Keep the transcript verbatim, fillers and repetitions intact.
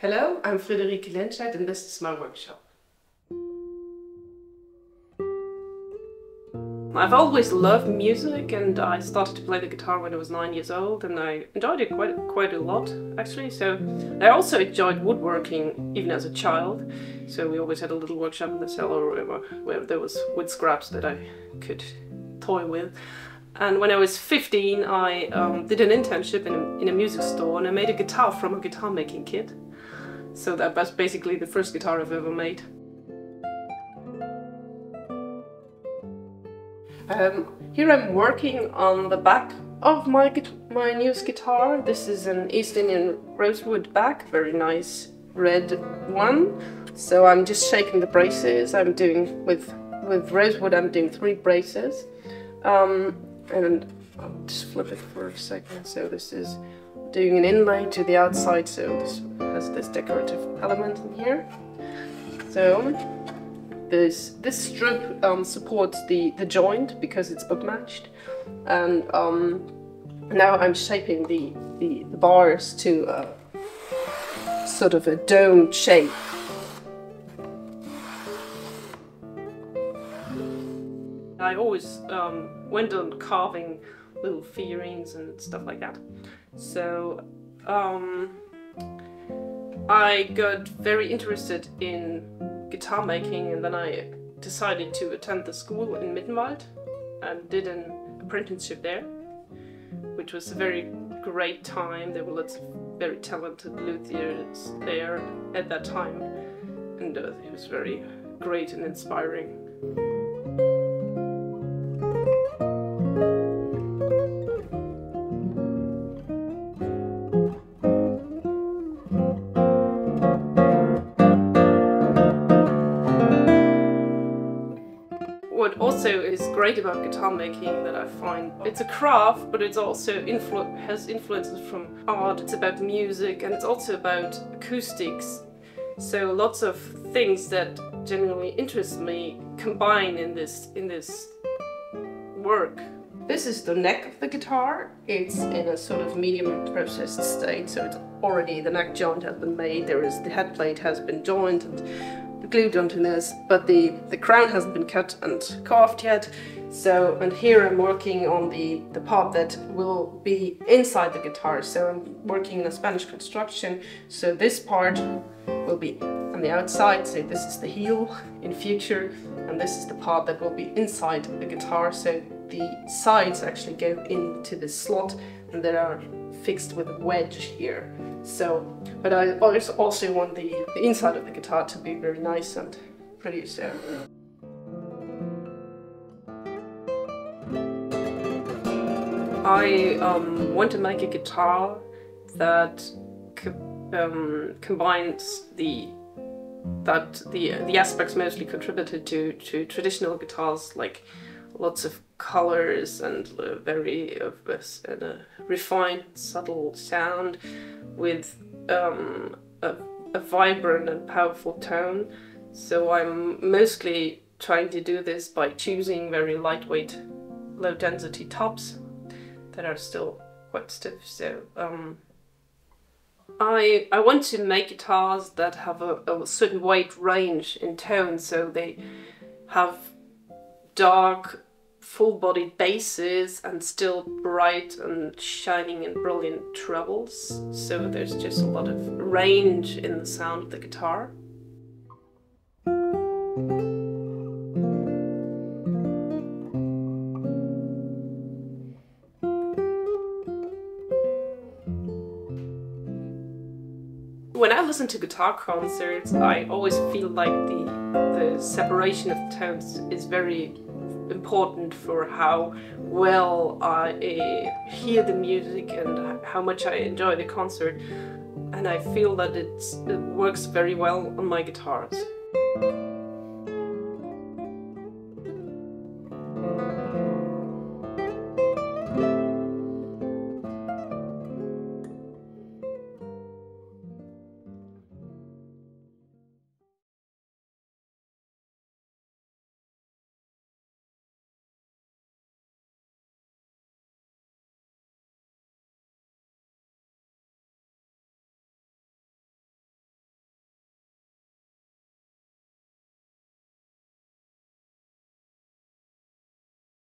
Hello, I'm Friederike Linscheid and this is my workshop. I've always loved music and I started to play the guitar when I was nine years old and I enjoyed it quite, quite a lot actually. So I also enjoyed woodworking even as a child, so we always had a little workshop in the cellar where, where there was wood scraps that I could toy with. And when I was fifteen I um, did an internship in a, in a music store and I made a guitar from a guitar making kit. So that was basically the first guitar I've ever made. Um, here I'm working on the back of my, my newest guitar. This is an East Indian rosewood back, very nice red one. So I'm just shaking the braces. I'm doing, with, with rosewood I'm doing three braces. Um, and I'll just flip it for a second. So this is doing an inlay to the outside, so this has this decorative element in here. So this this strip um, supports the the joint because it's bookmatched, and um, now I'm shaping the, the the bars to a sort of a domed shape. I always um, went on carving little figurines and stuff like that. So um, I got very interested in guitar making, and then I decided to attend the school in Mittenwald and did an apprenticeship there, which was a very great time. There were lots of very talented luthiers there at that time, and uh, it was very great and inspiring. What also is great about guitar making that I find, it's a craft, but it's also influ has influences from art, it's about music, and it's also about acoustics. So lots of things that generally interest me combine in this, in this work. This is the neck of the guitar. It's in a sort of medium processed state, so it's already, the neck joint has been made, there is, the head plate has been joined, and glued onto this, but the, the crown hasn't been cut and carved yet. So, and here I'm working on the, the part that will be inside the guitar. So I'm working in a Spanish construction. So this part will be on the outside, so this is the heel in future, and this is the part that will be inside the guitar. So the sides actually go into this slot and they are fixed with a wedge here. So, but I also want the, the inside of the guitar to be very nice and pretty, so. I um, want to make a guitar that co um, combines the that the the aspects mostly contributed to to traditional guitars, like lots of colors and uh, very uh, and a refined, subtle sound, with um, a, a vibrant and powerful tone. So I'm mostly trying to do this by choosing very lightweight, low-density tops that are still quite stiff. So um, I I want to make guitars that have a, a certain weight range in tone, so they have dark, full-bodied basses and still bright and shining and brilliant trebles, so there's just a lot of range in the sound of the guitar. When I listen to guitar concerts, I always feel like the, the separation of tones is very important for how well I uh, hear the music and how much I enjoy the concert, and I feel that it's, it works very well on my guitars.